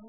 What?